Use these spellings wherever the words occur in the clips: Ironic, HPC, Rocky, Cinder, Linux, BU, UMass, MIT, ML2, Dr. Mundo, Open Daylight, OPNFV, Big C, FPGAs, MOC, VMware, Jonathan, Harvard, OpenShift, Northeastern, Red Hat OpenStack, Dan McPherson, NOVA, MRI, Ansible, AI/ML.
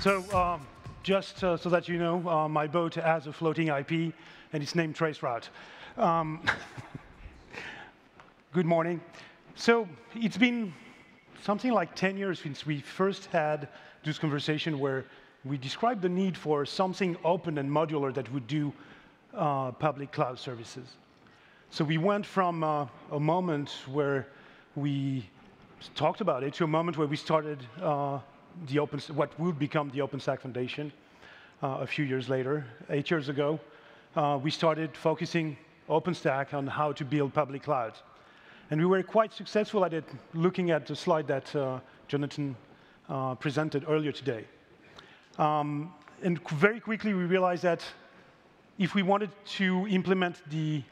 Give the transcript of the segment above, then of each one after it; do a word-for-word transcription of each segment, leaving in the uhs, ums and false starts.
So um, just uh, so that you know, uh, my boat has a floating I P, and it's named Traceroute. Um, good morning. So it's been something like ten years since we first had this conversation where we described the need for something open and modular that would do uh, public cloud services. So we went from uh, a moment where we talked about it to a moment where we started uh, the open, what would become the OpenStack Foundation uh, a few years later. Eight years ago, uh, we started focusing OpenStack on how to build public clouds. And we were quite successful at it, looking at the slide that uh, Jonathan uh, presented earlier today. Um, and very quickly, we realized that if we wanted to implement the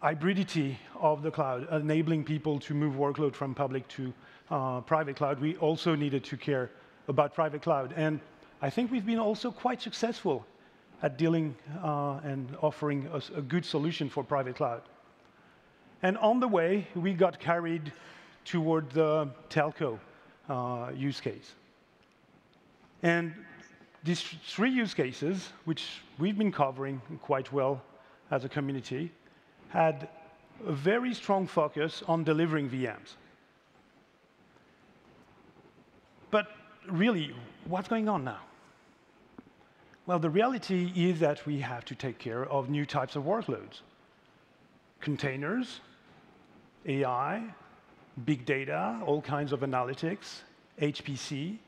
hybridity of the cloud, enabling people to move workload from public to uh, private cloud, we also needed to care about private cloud. And I think we've been also quite successful at dealing uh, and offering a, a good solution for private cloud. And on the way, we got carried toward the telco uh, use case. And these three use cases, which we've been covering quite well as a community, had a very strong focus on delivering V Ms. But really, what's going on now? Well, the reality is that we have to take care of new types of workloads. Containers, A I, big data, all kinds of analytics, H P C,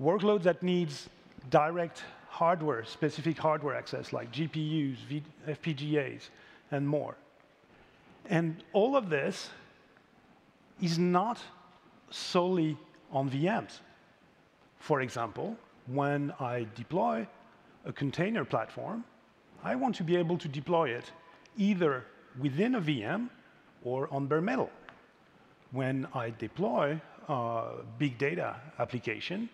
workloads that needs direct hardware, specific hardware access like G P Us, F P G As, and more. And all of this is not solely on V Ms. For example, when I deploy a container platform, I want to be able to deploy it either within a V M or on bare metal. When I deploy a big data application,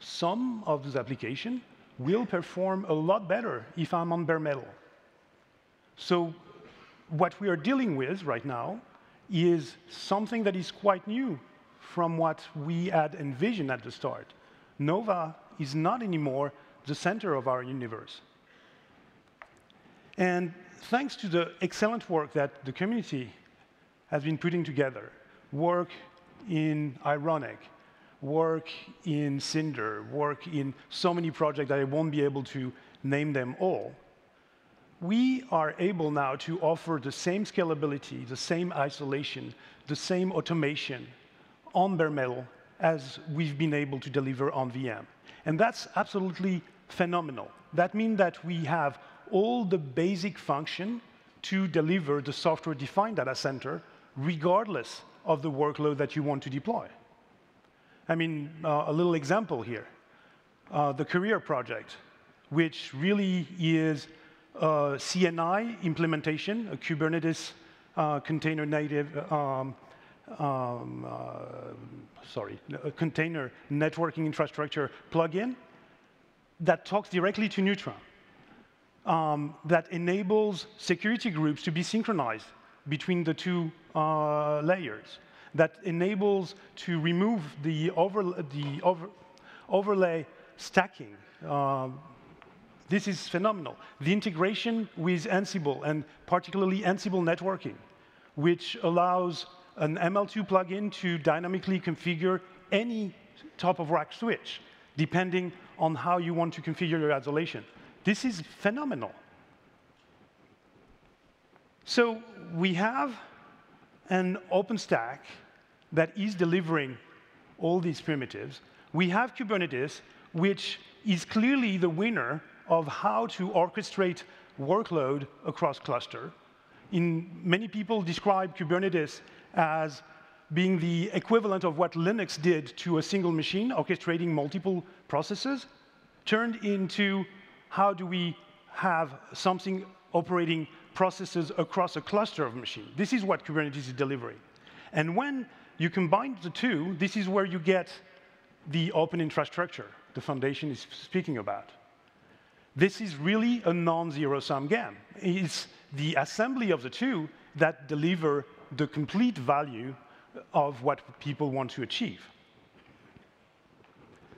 some of those applications will perform a lot better if I'm on bare metal. So what we are dealing with right now is something that is quite new from what we had envisioned at the start. NOVA is not anymore the center of our universe. And thanks to the excellent work that the community has been putting together, work in Ironic, work in Cinder, work in so many projects that I won't be able to name them all, we are able now to offer the same scalability, the same isolation, the same automation on bare metal as we've been able to deliver on V M. And that's absolutely phenomenal. That means that we have all the basic function to deliver the software-defined data center, regardless of the workload that you want to deploy. I mean, uh, a little example here. Uh, the Career project, which really is a C N I implementation, a Kubernetes uh, container native, um, um, uh, sorry, a container networking infrastructure plugin that talks directly to Neutron. Um, that enables security groups to be synchronized between the two uh, layers, that enables to remove the, over, the over, overlay stacking. Uh, this is phenomenal. The integration with Ansible, and particularly Ansible networking, which allows an M L two plugin to dynamically configure any top-of-rack switch, depending on how you want to configure your isolation. This is phenomenal. So we have an OpenStack that is delivering all these primitives. We have Kubernetes, which is clearly the winner of how to orchestrate workload across cluster. In many people describe Kubernetes as being the equivalent of what Linux did to a single machine, orchestrating multiple processes, turned into how do we have something operating processes across a cluster of machines. This is what Kubernetes is delivering. And when you combine the two, this is where you get the open infrastructure the foundation is speaking about. This is really a non-zero-sum game. It's the assembly of the two that deliver the complete value of what people want to achieve.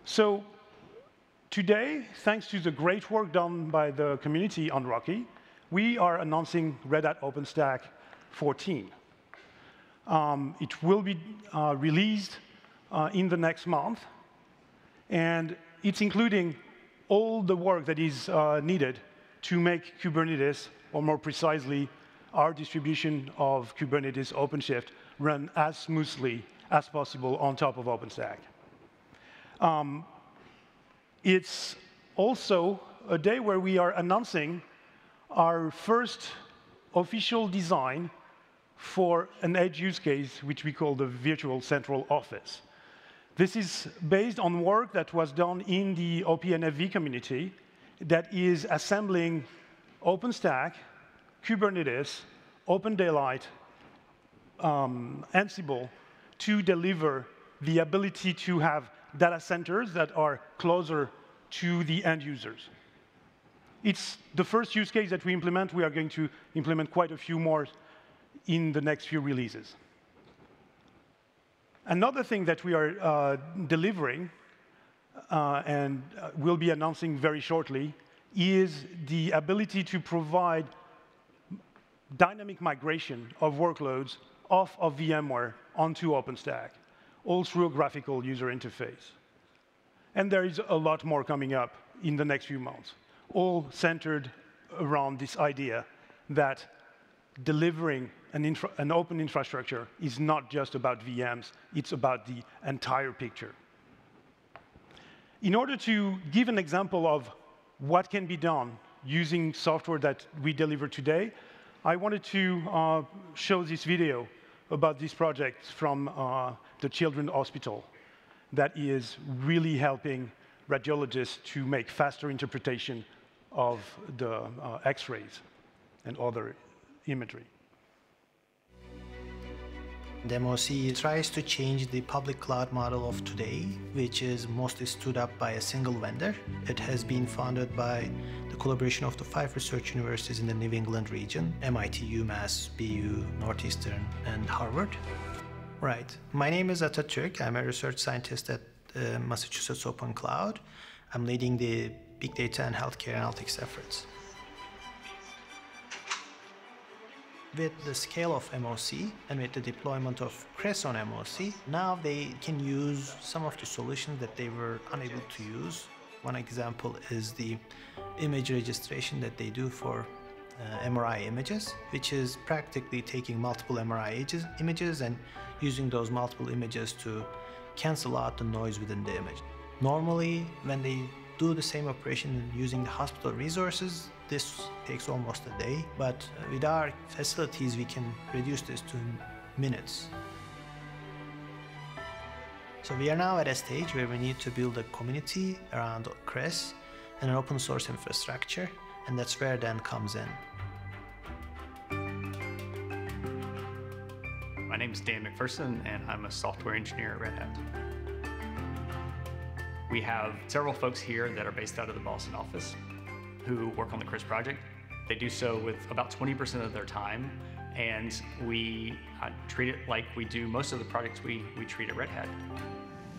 So today, thanks to the great work done by the community on Rocky, we are announcing Red Hat OpenStack fourteen. Um, it will be uh, released uh, in the next month, and it's including all the work that is uh, needed to make Kubernetes, or more precisely, our distribution of Kubernetes OpenShift, run as smoothly as possible on top of OpenStack. Um, it's also a day where we are announcing our first official design for an edge use case, which we call the Virtual Central Office. This is based on work that was done in the O P N F V community that is assembling OpenStack, Kubernetes, Open Daylight, um, Ansible, to deliver the ability to have data centers that are closer to the end users. It's the first use case that we implement. We are going to implement quite a few more in the next few releases. Another thing that we are uh, delivering uh, and uh, will be announcing very shortly is the ability to provide dynamic migration of workloads off of VMware onto OpenStack, all through a graphical user interface. And there is a lot more coming up in the next few months, all centered around this idea that delivering an, infra an open infrastructure is not just about V Ms, it's about the entire picture. In order to give an example of what can be done using software that we deliver today, I wanted to uh, show this video about this project from uh, the Children's Hospital that is really helping radiologists to make faster interpretation of the uh, X-rays and other imagery. The M O C tries to change the public cloud model of today, which is mostly stood up by a single vendor. It has been founded by the collaboration of the five research universities in the New England region, M I T, UMass, B U, Northeastern, and Harvard. Right. My name is Atatürk. I'm a research scientist at uh, Massachusetts Open Cloud. I'm leading the big data and healthcare analytics efforts. With the scale of M O C and with the deployment of CRESS on M O C, now they can use some of the solutions that they were unable to use. One example is the image registration that they do for uh, M R I images, which is practically taking multiple M R I images and using those multiple images to cancel out the noise within the image. Normally, when they do the same operation using the hospital resources, this takes almost a day, but with our facilities, we can reduce this to minutes. So we are now at a stage where we need to build a community around CRESS and an open source infrastructure, and that's where Dan comes in. My name is Dan McPherson, and I'm a software engineer at Red Hat. We have several folks here that are based out of the Boston office who work on the CRESS project. They do so with about twenty percent of their time, and we uh, treat it like we do most of the projects we, we treat at Red Hat.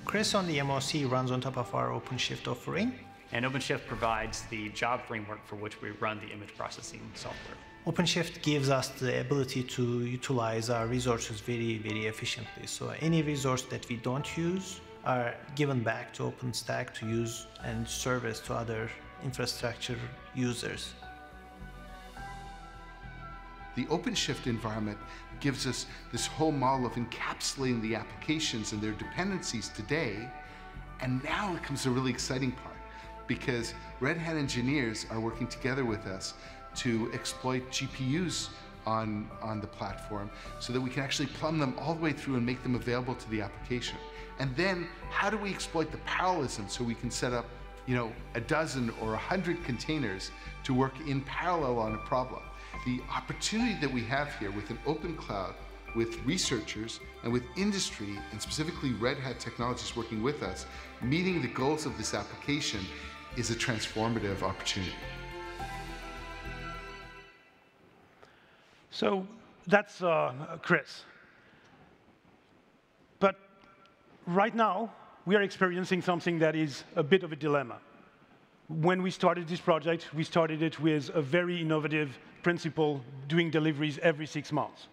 CRESS on the M O C runs on top of our OpenShift offering. And OpenShift provides the job framework for which we run the image processing software. OpenShift gives us the ability to utilize our resources very, very efficiently. So any resource that we don't use are given back to OpenStack to use and service to other infrastructure users. The OpenShift environment gives us this whole model of encapsulating the applications and their dependencies today, and now it comes the really exciting part, because Red Hat engineers are working together with us to exploit G P Us on, on the platform so that we can actually plumb them all the way through and make them available to the application. And then, how do we exploit the parallelism so we can set up you know, a dozen or a hundred containers to work in parallel on a problem? The opportunity that we have here with an open cloud, with researchers and with industry, and specifically Red Hat technologists working with us, meeting the goals of this application is a transformative opportunity. So that's uh, CRESS. But right now, we are experiencing something that is a bit of a dilemma. When we started this project, we started it with a very innovative principle, doing deliveries every six months.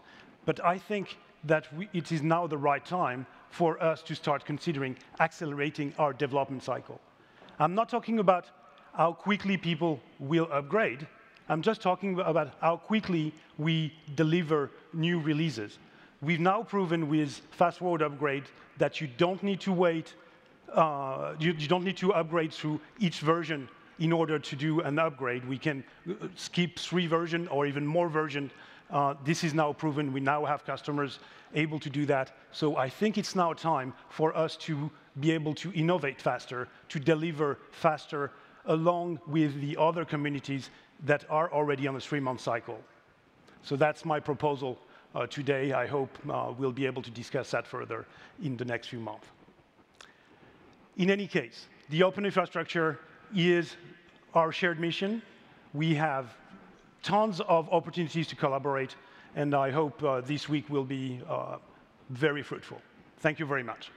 But I think that we, it is now the right time for us to start considering accelerating our development cycle. I'm not talking about how quickly people will upgrade. I'm just talking about how quickly we deliver new releases. We've now proven with fast forward upgrade that you don't need to wait, uh, you, you don't need to upgrade through each version in order to do an upgrade. We can skip three versions or even more versions. Uh, this is now proven. We now have customers able to do that. So I think it's now time for us to be able to innovate faster, to deliver faster, along with the other communities that are already on a three-month cycle. So that's my proposal uh, today. I hope uh, we'll be able to discuss that further in the next few months. In any case, the open infrastructure is our shared mission. We have tons of opportunities to collaborate, and I hope uh, this week will be uh, very fruitful. Thank you very much.